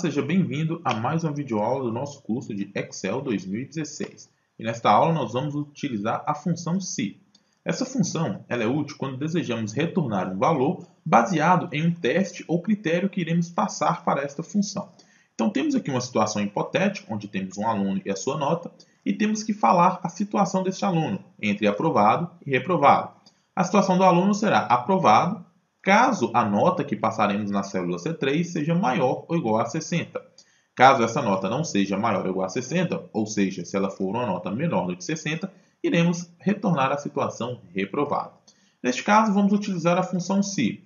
seja bem-vindo a mais uma videoaula do nosso curso de Excel 2016. E nesta aula nós vamos utilizar a função SE. Essa função ela é útil quando desejamos retornar um valor baseado em um teste ou critério que iremos passar para esta função. Então temos aqui uma situação hipotética, onde temos um aluno e a sua nota, e temos que falar a situação deste aluno, entre aprovado e reprovado. A situação do aluno será aprovado, caso a nota que passaremos na célula C3 seja maior ou igual a 60. Caso essa nota não seja maior ou igual a 60, ou seja, se ela for uma nota menor do que 60, iremos retornar à situação reprovada. Neste caso, vamos utilizar a função SE.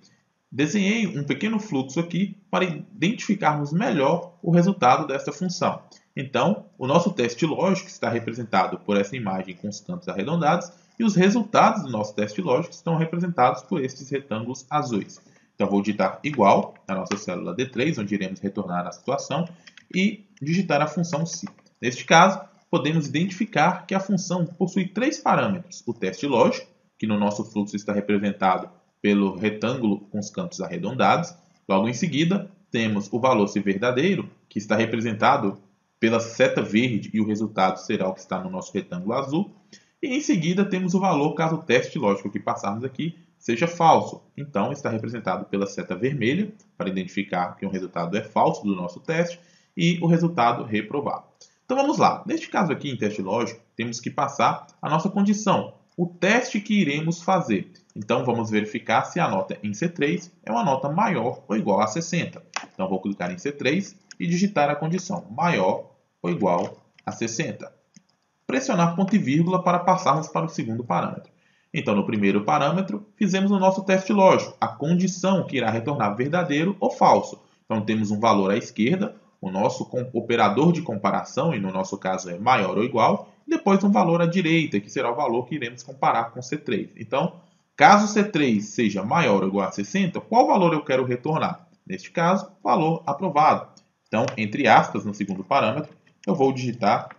Desenhei um pequeno fluxo aqui para identificarmos melhor o resultado desta função. Então, o nosso teste lógico está representado por essa imagem com os cantos arredondados e os resultados do nosso teste lógico estão representados por estes retângulos azuis. Então, vou digitar igual na nossa célula D3, onde iremos retornar a situação, e digitar a função SE. Neste caso, podemos identificar que a função possui três parâmetros. O teste lógico, que no nosso fluxo está representado pelo retângulo com os cantos arredondados. Logo em seguida, temos o valor se verdadeiro, que está representado pela seta verde e o resultado será o que está no nosso retângulo azul. E em seguida temos o valor caso o teste lógico que passarmos aqui seja falso. Então está representado pela seta vermelha para identificar que um resultado é falso do nosso teste e o resultado reprovado. Então vamos lá. Neste caso aqui em teste lógico temos que passar a nossa condição, o teste que iremos fazer. Então vamos verificar se a nota em C3 é uma nota maior ou igual a 60. Então vou clicar em C3 e digitar a condição maior ou igual a 60. Pressionar ponto e vírgula para passarmos para o segundo parâmetro. Então, no primeiro parâmetro, fizemos o nosso teste lógico, a condição que irá retornar verdadeiro ou falso. Então, temos um valor à esquerda, o nosso operador de comparação, e no nosso caso é maior ou igual, e depois um valor à direita, que será o valor que iremos comparar com C3. Então, caso C3 seja maior ou igual a 60, qual valor eu quero retornar? Neste caso, valor aprovado. Então, entre aspas, no segundo parâmetro, eu vou digitar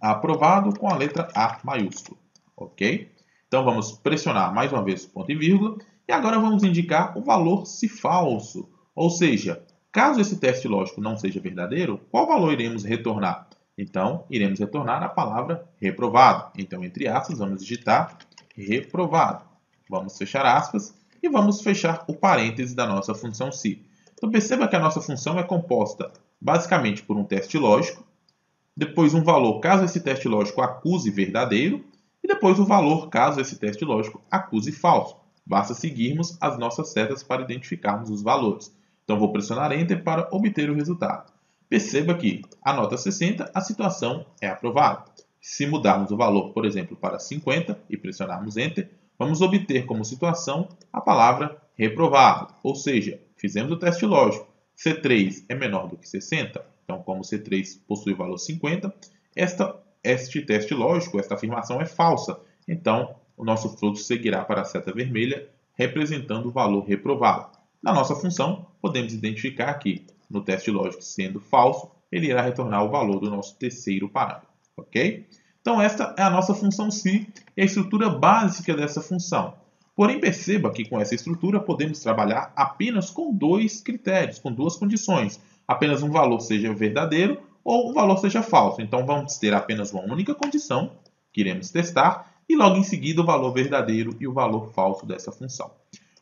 aprovado com a letra A maiúsculo, ok? Então, vamos pressionar mais uma vez ponto e vírgula. E agora vamos indicar o valor se falso. Ou seja, caso esse teste lógico não seja verdadeiro, qual valor iremos retornar? Então, iremos retornar a palavra reprovado. Então, entre aspas, vamos digitar reprovado. Vamos fechar aspas e vamos fechar o parêntese da nossa função SE. Então, perceba que a nossa função é composta basicamente por um teste lógico, depois um valor caso esse teste lógico acuse verdadeiro, e depois o valor caso esse teste lógico acuse falso. Basta seguirmos as nossas setas para identificarmos os valores. Então vou pressionar Enter para obter o resultado. Perceba que a nota 60, a situação é aprovada. Se mudarmos o valor, por exemplo, para 50 e pressionarmos Enter, vamos obter como situação a palavra reprovado. Ou seja, fizemos o teste lógico. C3 é menor do que 60. Então, como C3 possui o valor 50, este teste lógico, esta afirmação é falsa. Então, o nosso fluxo seguirá para a seta vermelha, representando o valor reprovado. Na nossa função, podemos identificar que, no teste lógico sendo falso, ele irá retornar o valor do nosso terceiro parâmetro. Ok? Então, esta é a nossa função SE e a estrutura básica dessa função. Porém, perceba que com essa estrutura podemos trabalhar apenas com dois critérios, com duas condições. Apenas um valor seja verdadeiro ou um valor seja falso. Então, vamos ter apenas uma única condição que iremos testar e logo em seguida o valor verdadeiro e o valor falso dessa função.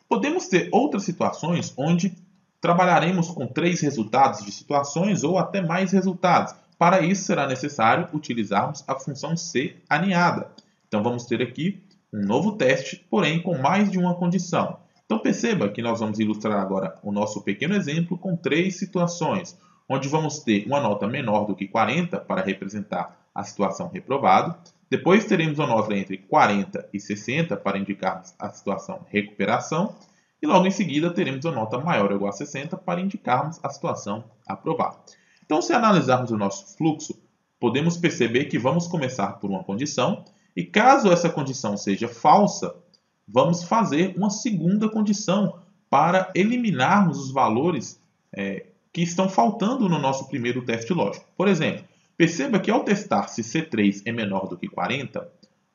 Podemos ter outras situações onde trabalharemos com três resultados de situações ou até mais resultados. Para isso, será necessário utilizarmos a função SE aninhada. Então, vamos ter aqui um novo teste, porém com mais de uma condição. Então perceba que nós vamos ilustrar agora o nosso pequeno exemplo com três situações, onde vamos ter uma nota menor do que 40 para representar a situação reprovado, depois teremos uma nota entre 40 e 60 para indicar a situação recuperação, e logo em seguida teremos uma nota maior ou igual a 60 para indicarmos a situação aprovado. Então se analisarmos o nosso fluxo, podemos perceber que vamos começar por uma condição, e caso essa condição seja falsa, vamos fazer uma segunda condição para eliminarmos os valores que estão faltando no nosso primeiro teste lógico. Por exemplo, perceba que ao testar se C3 é menor do que 40,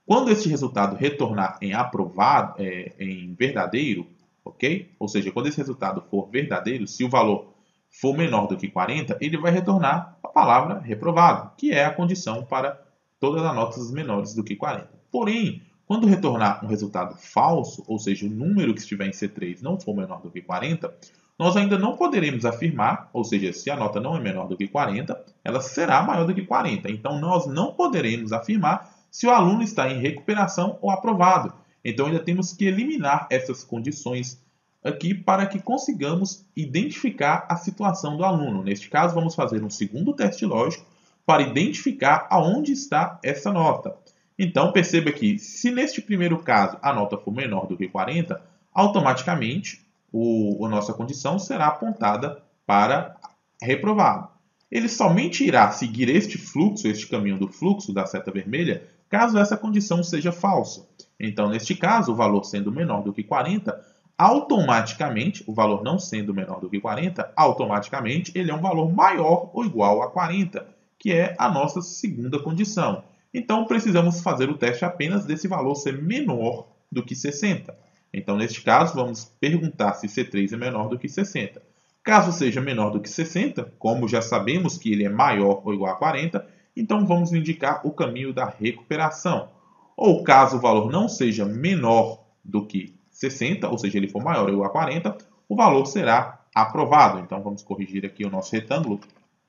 quando este resultado retornar em aprovado, em verdadeiro, ok? Ou seja, quando esse resultado for verdadeiro, se o valor for menor do que 40, ele vai retornar a palavra reprovado, que é a condição para todas as notas menores do que 40. Porém, quando retornar um resultado falso, ou seja, o número que estiver em C3 não for menor do que 40, nós ainda não poderemos afirmar, ou seja, se a nota não é menor do que 40, ela será maior do que 40. Então, nós não poderemos afirmar se o aluno está em recuperação ou aprovado. Então, ainda temos que eliminar essas condições aqui para que consigamos identificar a situação do aluno. Neste caso, vamos fazer um segundo teste lógico para identificar aonde está essa nota. Então, perceba que se neste primeiro caso a nota for menor do que 40, automaticamente a nossa condição será apontada para reprovado. Ele somente irá seguir este fluxo, este caminho do fluxo da seta vermelha, caso essa condição seja falsa. Então, neste caso, o valor sendo menor do que 40, automaticamente, o valor não sendo menor do que 40, automaticamente ele é um valor maior ou igual a 40, que é a nossa segunda condição. Então, precisamos fazer o teste apenas desse valor ser menor do que 60. Então, neste caso, vamos perguntar se C3 é menor do que 60. Caso seja menor do que 60, como já sabemos que ele é maior ou igual a 40, então vamos indicar o caminho da recuperação. Ou caso o valor não seja menor do que 60, ou seja, ele for maior ou igual a 40, o valor será aprovado. Então, vamos corrigir aqui o nosso retângulo,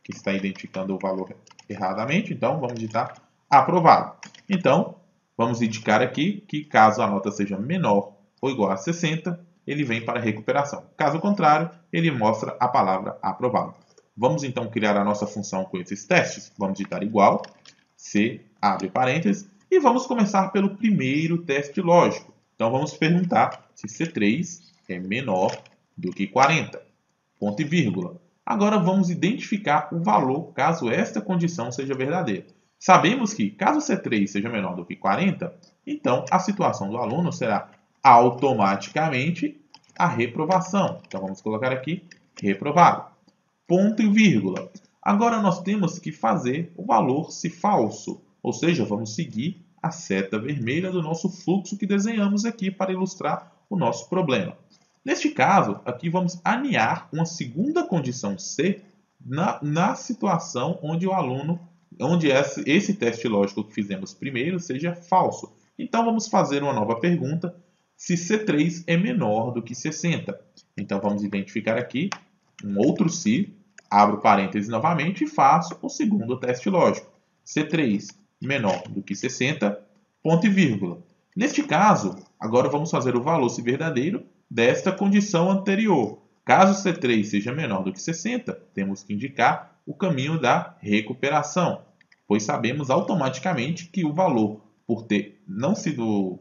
que está identificando o valor erradamente. Então, vamos digitar aprovado. Então, vamos indicar aqui que caso a nota seja menor ou igual a 60, ele vem para recuperação. Caso contrário, ele mostra a palavra aprovado. Vamos, então, criar a nossa função com esses testes. Vamos digitar igual, C, abre parênteses, e vamos começar pelo primeiro teste lógico. Então, vamos perguntar se C3 é menor do que 40, ponto e vírgula. Agora, vamos identificar o valor caso esta condição seja verdadeira. Sabemos que, caso C3 seja menor do que 40, então a situação do aluno será automaticamente a reprovação. Então, vamos colocar aqui, reprovado, ponto e vírgula. Agora, nós temos que fazer o valor se falso, ou seja, vamos seguir a seta vermelha do nosso fluxo que desenhamos aqui para ilustrar o nosso problema. Neste caso, aqui vamos aninhar uma segunda condição C na situação onde o aluno, onde esse teste lógico que fizemos primeiro seja falso. Então, vamos fazer uma nova pergunta, se C3 é menor do que 60. Então, vamos identificar aqui um outro se, abro parênteses novamente e faço o segundo teste lógico. C3 menor do que 60, ponto e vírgula. Neste caso, agora vamos fazer o valor se verdadeiro desta condição anterior. Caso C3 seja menor do que 60, temos que indicar o caminho da recuperação, pois sabemos automaticamente que o valor, por ter não sido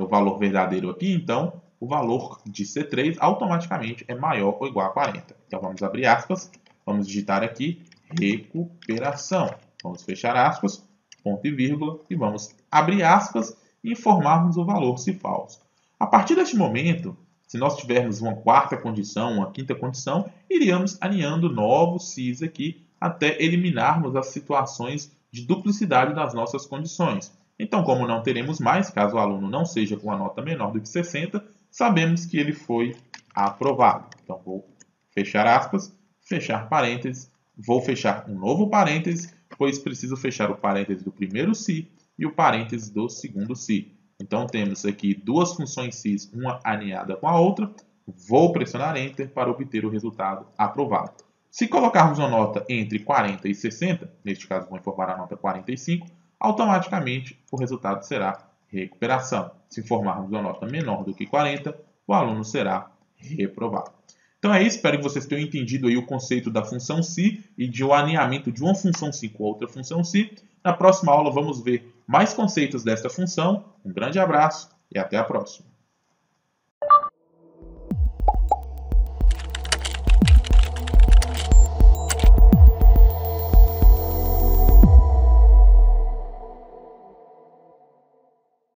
o valor verdadeiro aqui, então o valor de C3 automaticamente é maior ou igual a 40. Então, vamos abrir aspas, vamos digitar aqui recuperação, vamos fechar aspas, ponto e vírgula, e vamos abrir aspas e informarmos o valor se falso. A partir deste momento, se nós tivermos uma quarta condição, uma quinta condição, iríamos alinhando novos se's aqui até eliminarmos as situações de duplicidade das nossas condições. Então, como não teremos mais, caso o aluno não seja com a nota menor do que 60, sabemos que ele foi aprovado. Então, vou fechar aspas, fechar parênteses, vou fechar um novo parênteses, pois preciso fechar o parênteses do primeiro se e o parênteses do segundo se. Então, temos aqui duas funções se's, uma alinhada com a outra. Vou pressionar Enter para obter o resultado aprovado. Se colocarmos uma nota entre 40 e 60, neste caso vou informar a nota 45, automaticamente o resultado será recuperação. Se informarmos uma nota menor do que 40, o aluno será reprovado. Então é isso, espero que vocês tenham entendido aí o conceito da função se e de um alinhamento de uma função se com outra função se. Na próxima aula vamos ver mais conceitos desta função. Um grande abraço e até a próxima.